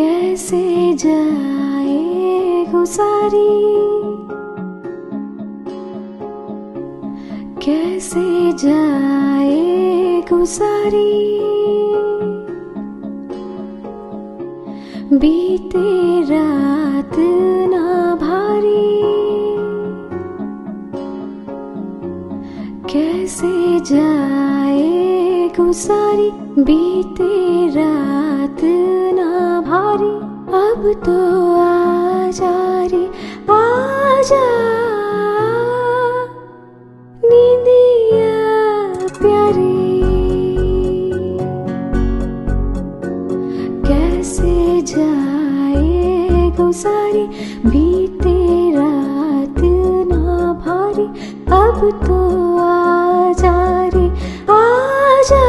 कैसे जाए गुजारी, कैसे जाए गुजारी। बीते रात ना भारी, कैसे जाए गुजारी। बीते रात ना भारी, अब तो आजा रे आजा नींदिया प्यारी। कैसे जाए गुजारी, बीते रात ना भारी, अब तो आजा रे आजा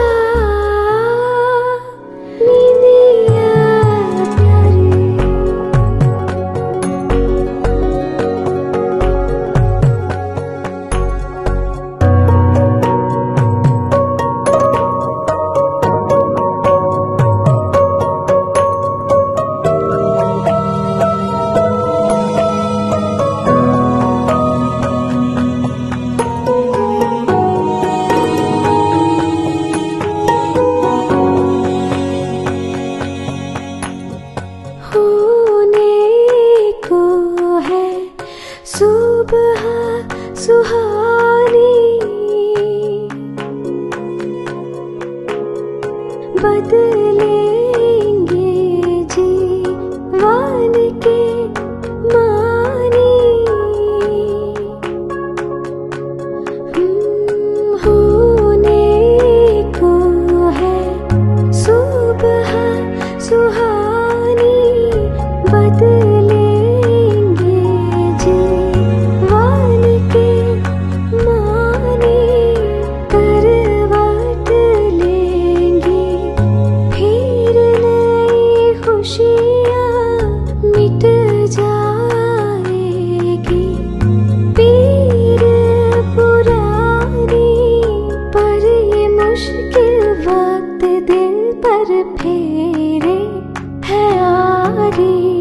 सुबह सुहानी। बदलेंगे जीवन के मानी। होने को है सुबह सुहानी। पर फेरे है आ रही।